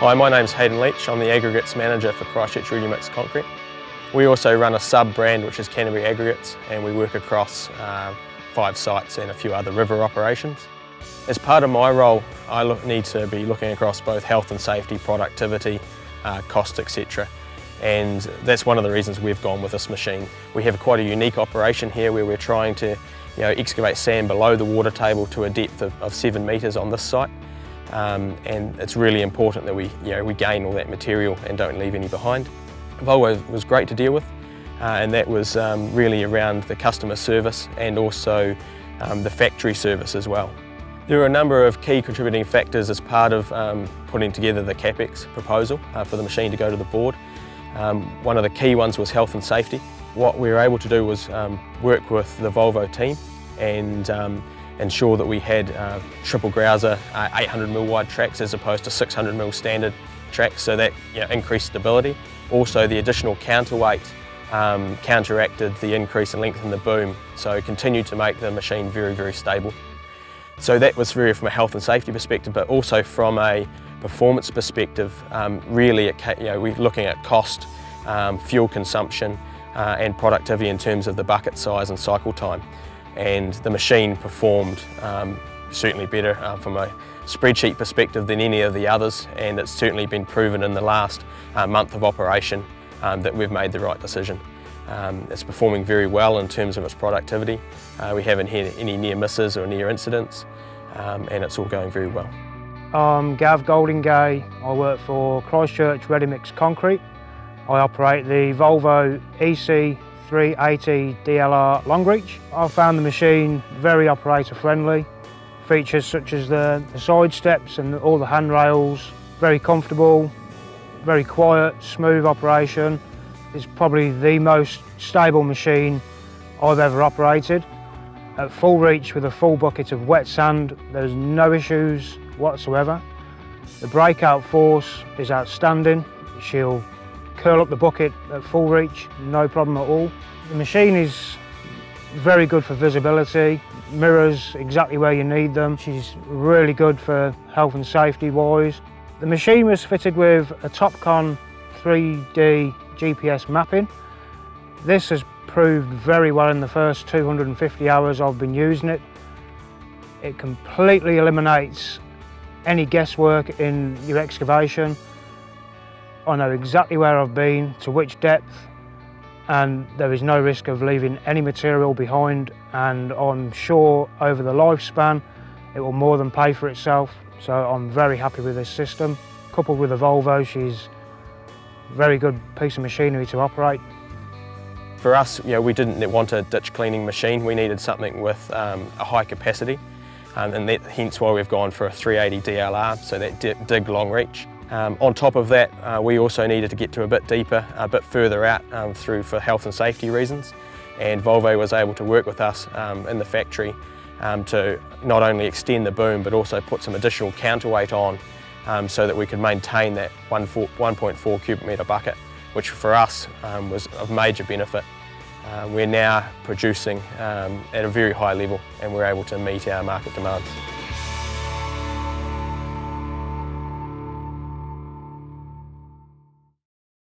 Hi, my name's Hayden Leach. I'm the Aggregates Manager for Christchurch Ready Mix Concrete. We also run a sub-brand which is Canterbury Aggregates, and we work across 5 sites and a few other river operations. As part of my role, I need to be looking across both health and safety, productivity, cost, etc. And that's one of the reasons we've gone with this machine. We have quite a unique operation here where we're trying to excavate sand below the water table to a depth of 7 metres on this site. And it's really important that we gain all that material and don't leave any behind. Volvo was great to deal with, and that was really around the customer service and also the factory service as well. There were a number of key contributing factors as part of putting together the CapEx proposal for the machine to go to the board. One of the key ones was health and safety. What we were able to do was work with the Volvo team and ensure that we had triple grouser 800mm wide tracks as opposed to 600mm standard tracks, so that increased stability. Also, the additional counterweight counteracted the increase in length in the boom, so continued to make the machine very, very stable. So that was really from a health and safety perspective, but also from a performance perspective, really we're looking at cost, fuel consumption and productivity in terms of the bucket size and cycle time. And the machine performed certainly better from a spreadsheet perspective than any of the others, and it's certainly been proven in the last month of operation that we've made the right decision. It's performing very well in terms of its productivity. We haven't had any near misses or near incidents, and it's all going very well. I'm Gav Goldingay. I work for Christchurch Ready Mix Concrete. I operate the Volvo EC 380 DLR Longreach. I found the machine very operator friendly. Features such as the side steps and all the handrails, very comfortable, very quiet, smooth operation. It's probably the most stable machine I've ever operated. At full reach with a full bucket of wet sand, there's no issues whatsoever. The breakout force is outstanding. She'll curl up the bucket at full reach, no problem at all. The machine is very good for visibility, mirrors exactly where you need them. She's really good for health and safety wise. The machine was fitted with a Topcon 3D GPS mapping. This has proved very well in the first 250 hours I've been using it. It completely eliminates any guesswork in your excavation. I know exactly where I've been, to which depth, and there is no risk of leaving any material behind, and I'm sure over the lifespan it will more than pay for itself, so I'm very happy with this system. Coupled with the Volvo, she's a very good piece of machinery to operate. For us, we didn't want a ditch cleaning machine. We needed something with a high capacity, and hence why we've gone for a 380 DLR, so that dig long reach. On top of that, we also needed to get to a bit deeper, a bit further out for health and safety reasons, and Volvo was able to work with us in the factory to not only extend the boom but also put some additional counterweight on so that we could maintain that 1.4 cubic metre bucket, which for us was of major benefit. We're now producing at a very high level, and we're able to meet our market demands.